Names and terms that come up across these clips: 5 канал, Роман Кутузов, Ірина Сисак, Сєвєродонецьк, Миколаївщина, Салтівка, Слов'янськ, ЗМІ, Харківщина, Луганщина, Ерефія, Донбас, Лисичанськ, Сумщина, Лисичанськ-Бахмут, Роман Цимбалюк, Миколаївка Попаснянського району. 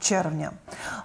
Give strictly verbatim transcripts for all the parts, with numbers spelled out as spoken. червня.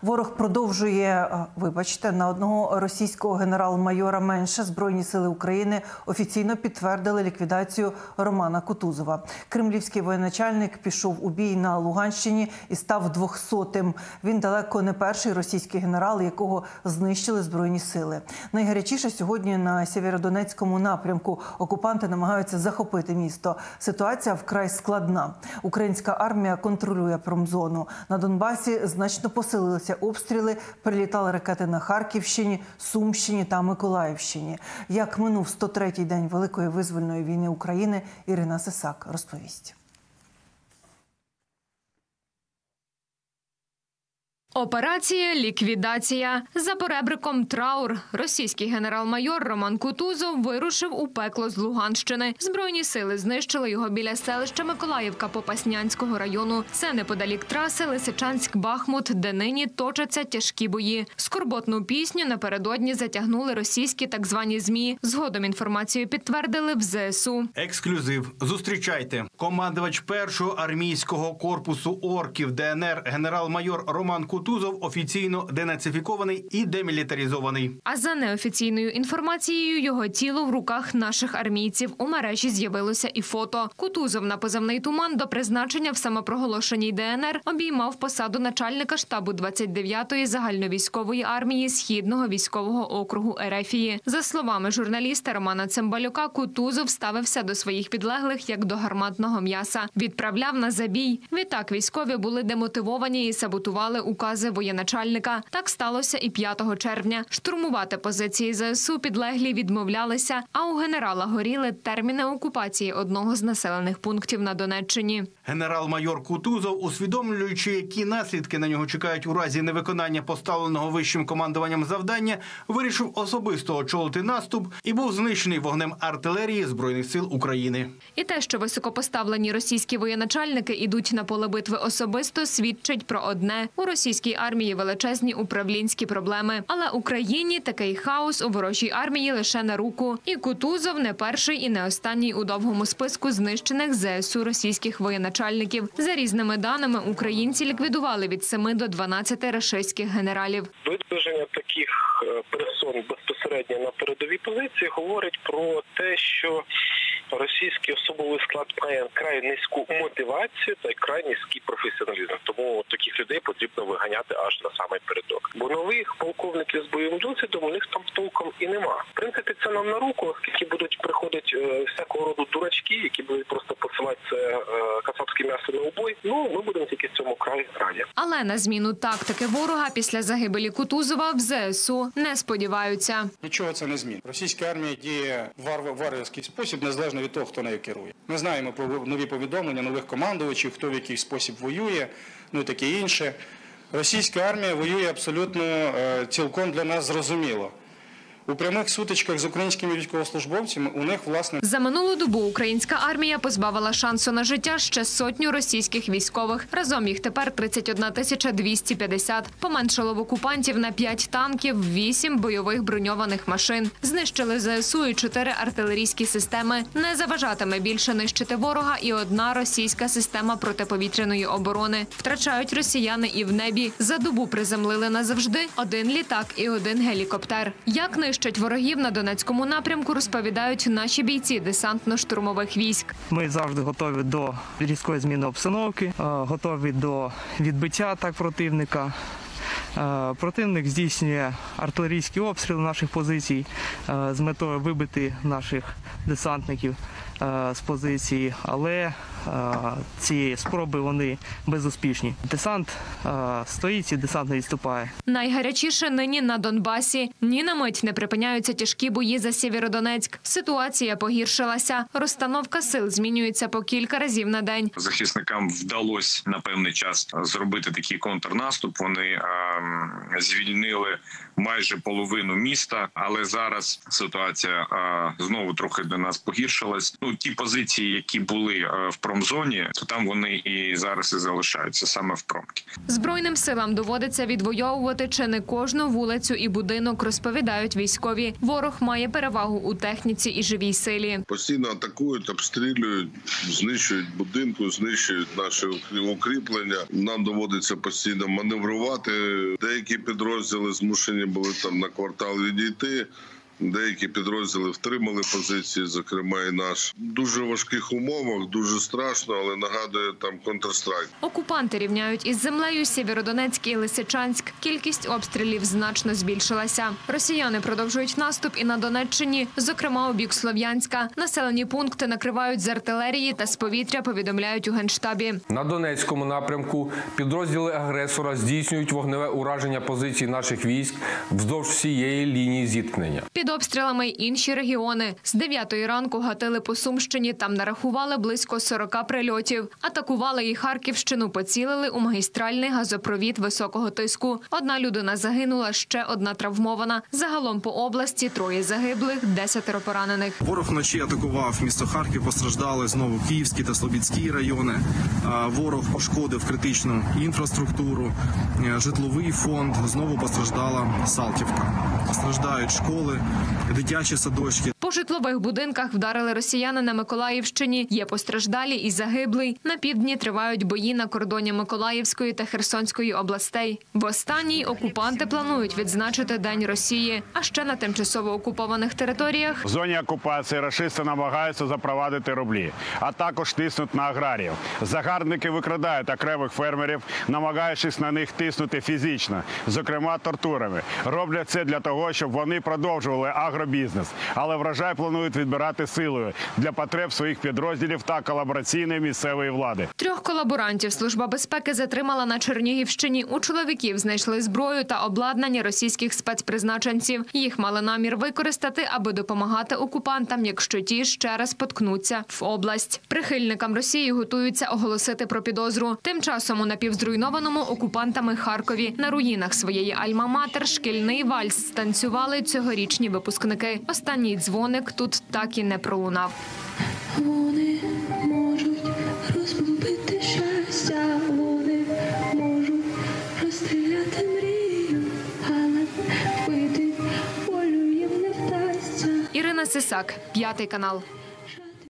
Ворог продовжує, вибачте, на одного російського генерал-майора менше. Збройні сили України офіційно підтвердили ліквідацію Романа Кутузова. Кремлівський воєначальник пішов у бій на Луганщині і став двохсотим. Він далеко не перший російський генерал, якого знищили Збройні сили. Найгарячіше сьогодні на Сєвєродонецькому напрямку. Окупанти намагаються захопити місто. Ситуація вкрай складна. Українська армія контролює промзону. На Донбасі значно посилилися обстріли, прилітали ракети на Харківщині, Сумщині та Миколаївщині. Як минув сто третій день Великої визвольної війни України, Ірина Сисак розповість. Операція «Ліквідація». За поребриком «Траур» російський генерал-майор Роман Кутузов вирушив у пекло з Луганщини. Збройні сили знищили його біля селища Миколаївка Попаснянського району. Це неподалік траси Лисичанськ-Бахмут, де нині точаться тяжкі бої. Скорботну пісню напередодні затягнули російські так звані ЗМІ. Згодом інформацію підтвердили в зе ес у. Ексклюзив. Зустрічайте. Командувач першого армійського корпусу орків де ен ер генерал-майор Роман Кутузов Кутузов офіційно денацифікований і демілітаризований. А за неофіційною інформацією, його тіло в руках наших армійців. У мережі з'явилося і фото. Кутузов на позивний «Туман» до призначення в самопроголошеній де ен ер обіймав посаду начальника штабу двадцять дев'ятої загальновійськової армії Східного військового округу Ерефії. За словами журналіста Романа Цимбалюка, Кутузов ставився до своїх підлеглих як до гарматного м'яса. Відправляв на забій. Відтак військові були демотивовані і саботували указ воєначальника. Так сталося і п'ятого червня. Штурмувати позиції зе ес у підлеглі відмовлялися, а у генерала горіли терміни окупації одного з населених пунктів на Донеччині. Генерал-майор Кутузов, усвідомлюючи, які наслідки на нього чекають у разі невиконання поставленого вищим командуванням завдання, вирішив особисто очолити наступ і був знищений вогнем артилерії Збройних сил України. І те, що високопоставлені російські воєначальники ідуть на поле битви особисто, свідчить про одне – у російській армії величезні управлінські проблеми. Але Україні такий хаос у ворожій армії лише на руку. І Кутузов не перший і не останній у довгому списку знищених зе ес у російських воєначальників. За різними даними, українці ліквідували від семи до дванадцяти рашистських генералів. Видвиження таких персон безпосередньо на передовій позиції говорить про те, що російський особовий склад має край низьку мотивацію та край низький професіоналізм. Тому таких людей потрібно виганяти аж на самий передок. Бо нових полковників з бойовим досвідом у них там толком і нема. В принципі, це нам на руку, оскільки будуть приходити всякого роду дурачки, які будуть просто посилати це кацапське м'ясо на убой. Ну, ми будемо тільки з цьому край раді. Але на зміну тактики ворога після загибелі Кутузова в зе ес у не сподіваються. Нічого це не змін. Російська армія діє в варварський спосіб, незалежно від того, хто нею керує. Ми знаємо про нові повідомлення, нових командувачів, хто в який спосіб воює, ну і таке інше. Російська армія воює абсолютно цілком для нас зрозуміло. У прямих сутичках з українськими військовослужбовцями у них, власне... За минулу добу українська армія позбавила шансу на життя ще сотню російських військових. Разом їх тепер тридцять одна тисяча двісті п'ятдесят. Поменшало в окупантів на п'ять танків, вісім бойових броньованих машин. Знищили зе ес у і чотири артилерійські системи. Не заважатиме більше нищити ворога і одна російська система протиповітряної оборони. Втрачають росіяни і в небі. За добу приземлили назавжди один літак і один гелікоптер. Як нищити Щодо ворогів на Донецькому напрямку, розповідають наші бійці десантно-штурмових військ. Ми завжди готові до різкої зміни обстановки, готові до відбиття атак противника. Противник здійснює артилерійські обстріли наших позицій з метою вибити наших десантників з позиції, але ці спроби вони безуспішні. Десант стоїть і десант не відступає. Найгарячіше нині на Донбасі. Ні на мить не припиняються тяжкі бої за Сєвєродонецьк. Ситуація погіршилася. Розстановка сил змінюється по кілька разів на день. Захисникам вдалося на певний час зробити такий контрнаступ. Вони звільнили майже половину міста, але зараз ситуація знову трохи для нас погіршилась. Ну, ті позиції, які були в промові, промзоні, то там вони і зараз і залишаються, саме в промці. Збройним силам доводиться відвоювати чи не кожну вулицю і будинок, розповідають військові. Ворог має перевагу у техніці і живій силі. Постійно атакують, обстрілюють, знищують будинки, знищують наші укріплення. Нам доводиться постійно маневрувати. Деякі підрозділи змушені були там на квартал відійти. Деякі підрозділи втримали позиції, зокрема і наш. Дуже важких умовах, дуже страшно, але нагадує там контрстрайк. Окупанти рівняють із землею Сєвєродонецьк і Лисичанськ. Кількість обстрілів значно збільшилася. Росіяни продовжують наступ і на Донеччині, зокрема у бік Слов'янська. Населені пункти накривають з артилерії та з повітря, повідомляють у Генштабі. На Донецькому напрямку підрозділи агресора здійснюють вогневе ураження позицій наших військ вздовж всієї лінії зіткнення. Під обстрілами й інші регіони. З дев'ятої ранку гатили по Сумщині, там нарахували близько сорока прильотів. Атакували і Харківщину, поцілили у магістральний газопровід високого тиску. Одна людина загинула, ще одна травмована. Загалом по області троє загиблих, десятеро поранених. Ворог вночі атакував місто Харків, постраждали знову Київський та Слобідський райони. Ворог пошкодив критичну інфраструктуру, житловий фонд, знову постраждала Салтівка. Постраждають школи, дитячі садочки. По житлових будинках вдарили росіяни на Миколаївщині. Є постраждалі і загиблий. На півдні тривають бої на кордоні Миколаївської та Херсонської областей. В останній окупанти планують відзначити День Росії. А ще на тимчасово окупованих територіях в зоні окупації рашисти намагаються запровадити рублі, а також тиснуть на аграріїв. Загарбники викрадають окремих фермерів, намагаючись на них тиснути фізично, зокрема тортурами. Роблять це для того, щоб вони продовжували агробізнес, але врожай планують відбирати силою для потреб своїх підрозділів та колабораційної місцевої влади. Трьох колаборантів Служба безпеки затримала на Чернігівщині. У чоловіків знайшли зброю та обладнання російських спецпризначенців. Їх мали намір використати, аби допомагати окупантам, якщо ті ще раз споткнуться в область. Прихильникам Росії готуються оголосити про підозру. Тим часом у напівзруйнованому окупантами Харкові на руїнах своєї альма-матер шкільний вальс станцювали цьогорічні випускники. Останній дзвоник тут так і не пролунав. Вони можуть розбити щастя, вони можуть розстріляти мрію, але вбити волю їм не вдасться. Ірина Сисак, п'ятий канал.